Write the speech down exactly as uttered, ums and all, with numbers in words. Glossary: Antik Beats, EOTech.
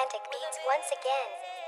Antik Beats once again.